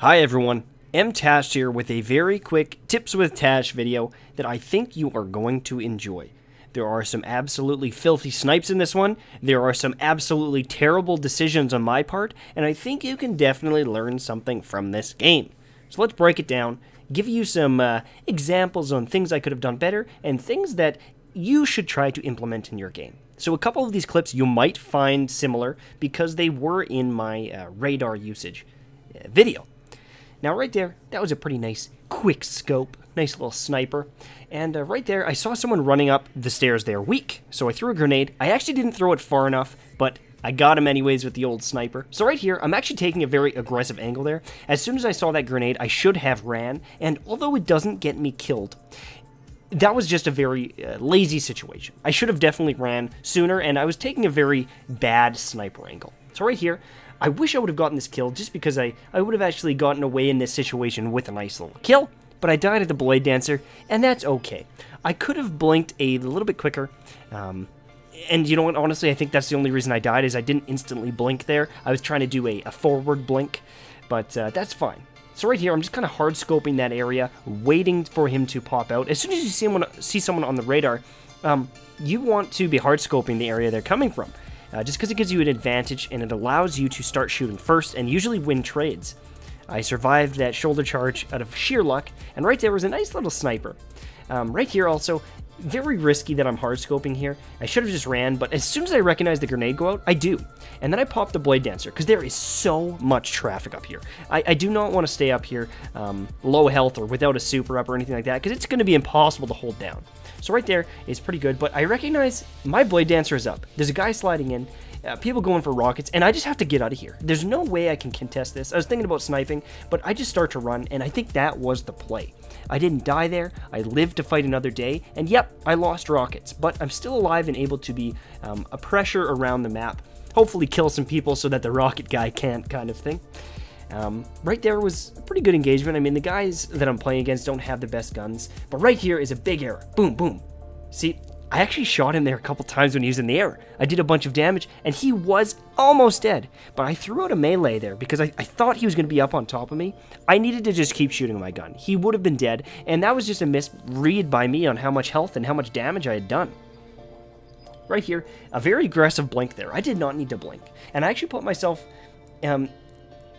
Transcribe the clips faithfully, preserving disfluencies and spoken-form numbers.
Hi everyone, M Tash here with a very quick Tips with Tash video that I think you are going to enjoy. There are some absolutely filthy snipes in this one, there are some absolutely terrible decisions on my part, and I think you can definitely learn something from this game. So let's break it down, give you some uh, examples on things I could have done better, and things that you should try to implement in your game. So a couple of these clips you might find similar because they were in my uh, radar usage uh, video. Now right there, that was a pretty nice quick scope, nice little sniper. And uh, right there, I saw someone running up the stairs there weak. So I threw a grenade. I actually didn't throw it far enough, but I got him anyways with the old sniper. So right here, I'm actually taking a very aggressive angle there. As soon as I saw that grenade, I should have ran. And although it doesn't get me killed, that was just a very uh, lazy situation. I should have definitely ran sooner, and I was taking a very bad sniper angle. So right here, I wish I would have gotten this kill just because I, I would have actually gotten away in this situation with a nice little kill, but I died at the Blade Dancer, and that's okay. I could have blinked a little bit quicker, um, and you know what, honestly, I think that's the only reason I died is I didn't instantly blink there. I was trying to do a, a forward blink, but uh, that's fine. So right here, I'm just kind of hard scoping that area, waiting for him to pop out. As soon as you see someone, see someone on the radar, um, you want to be hard scoping the area they're coming from, uh, just because it gives you an advantage and it allows you to start shooting first and usually win trades. I survived that shoulder charge out of sheer luck, and right there was a nice little sniper. Um, right here also, very risky that I'm hard scoping here. I should have just ran, but as soon as I recognize the grenade go out, I do. And then I pop the Blade Dancer, because there is so much traffic up here. I, I do not want to stay up here um, low health or without a super up or anything like that, because it's going to be impossible to hold down. So right there is pretty good, but I recognize my Blade Dancer is up. There's a guy sliding in, uh, people going for rockets, and I just have to get out of here. There's no way I can contest this. I was thinking about sniping, but I just start to run, and I think that was the play. I didn't die there, I lived to fight another day, and yep, I lost rockets, but I'm still alive and able to be um, a pressure around the map, hopefully kill some people so that the rocket guy can't, kind of thing. Um, right there was a pretty good engagement. I mean, the guys that I'm playing against don't have the best guns, but right here is a big error. Boom, boom. See, I actually shot him there a couple times when he was in the air. I did a bunch of damage, and he was almost dead, but I threw out a melee there because I, I thought he was going to be up on top of me. I needed to just keep shooting my gun. He would have been dead, and that was just a misread by me on how much health and how much damage I had done. Right here, a very aggressive blink there. I did not need to blink, and I actually put myself um,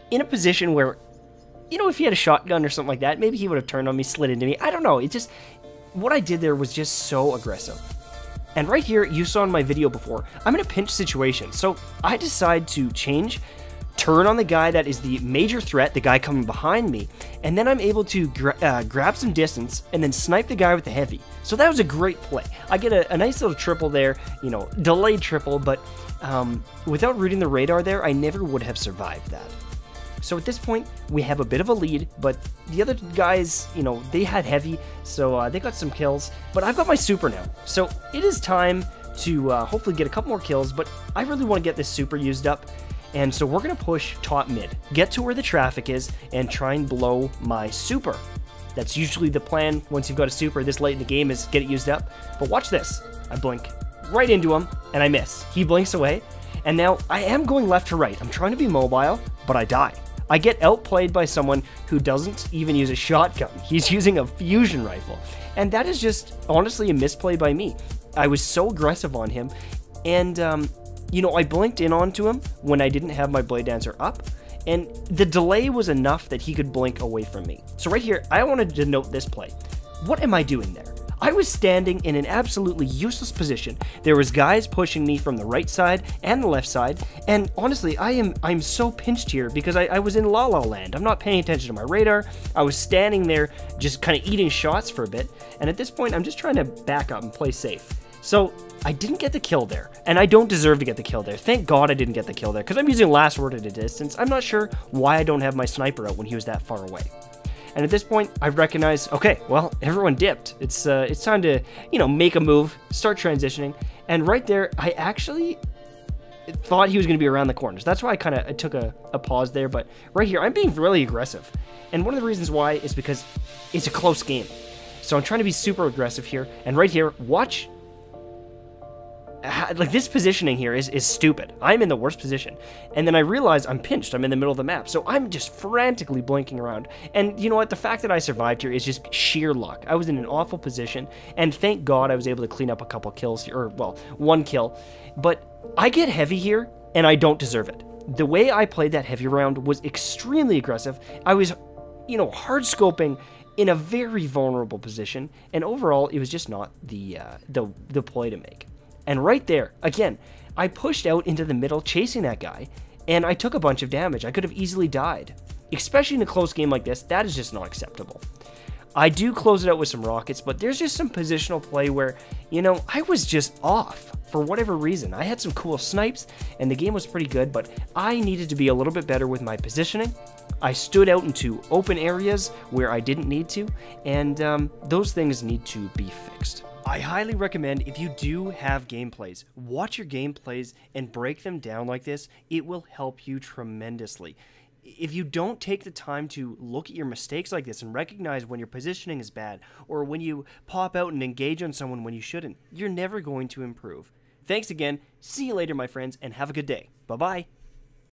in a position where, you know, if he had a shotgun or something like that, maybe he would have turned on me, slid into me. I don't know. It just, what I did there was just so aggressive. And right here, you saw in my video before, I'm in a pinch situation. So I decide to change, turn on the guy that is the major threat, the guy coming behind me, and then I'm able to gra uh, grab some distance and then snipe the guy with the heavy. So that was a great play. I get a, a nice little triple there, you know, delayed triple, but um, without reading the radar there, I never would have survived that. So at this point, we have a bit of a lead, but the other guys, you know, they had heavy, so uh, they got some kills, but I've got my super now. So it is time to uh, hopefully get a couple more kills, but I really want to get this super used up, and so we're going to push top mid, get to where the traffic is, and try and blow my super. That's usually the plan once you've got a super this late in the game is get it used up, but watch this. I blink right into him, and I miss. He blinks away, and now I am going left to right. I'm trying to be mobile, but I die. I get outplayed by someone who doesn't even use a shotgun. He's using a fusion rifle. And that is just, honestly, a misplay by me. I was so aggressive on him. And, um, you know, I blinked in onto him when I didn't have my Blade Dancer up. And the delay was enough that he could blink away from me. So right here, I wanted to note this play. What am I doing there? I was standing in an absolutely useless position. There was guys pushing me from the right side and the left side, and honestly, I am I'm so pinched here because I, I was in La La Land. I'm not paying attention to my radar. I was standing there just kind of eating shots for a bit, and at this point, I'm just trying to back up and play safe. So I didn't get the kill there, and I don't deserve to get the kill there. Thank God I didn't get the kill there because I'm using Last Word at a distance. I'm not sure why I don't have my sniper out when he was that far away. And at this point, I recognize, okay, well, everyone dipped. It's uh, it's time to, you know, make a move, start transitioning. And right there, I actually thought he was going to be around the corners. That's why I kind of took a, a pause there. But right here, I'm being really aggressive. And one of the reasons why is because it's a close game. So I'm trying to be super aggressive here. And right here, watch. like this positioning here is, is stupid. I'm in the worst position. And then I realize I'm pinched. I'm in the middle of the map. So I'm just frantically blinking around. And you know what? The fact that I survived here is just sheer luck. I was in an awful position. And thank God I was able to clean up a couple kills here, or well, one kill. But I get heavy here and I don't deserve it. The way I played that heavy round was extremely aggressive. I was, you know, hard scoping in a very vulnerable position. And overall, it was just not the, uh, the, the play to make. And right there, again, I pushed out into the middle chasing that guy, and I took a bunch of damage. I could have easily died. Especially in a close game like this, that is just not acceptable. I do close it out with some rockets, but there's just some positional play where, you know, I was just off for whatever reason. I had some cool snipes, and the game was pretty good, but I needed to be a little bit better with my positioning. I stood out into open areas where I didn't need to, and um, those things need to be fixed. I highly recommend, if you do have gameplays, watch your gameplays and break them down like this. It will help you tremendously. If you don't take the time to look at your mistakes like this and recognize when your positioning is bad, or when you pop out and engage on someone when you shouldn't, you're never going to improve. Thanks again, see you later my friends, and have a good day. Bye-bye.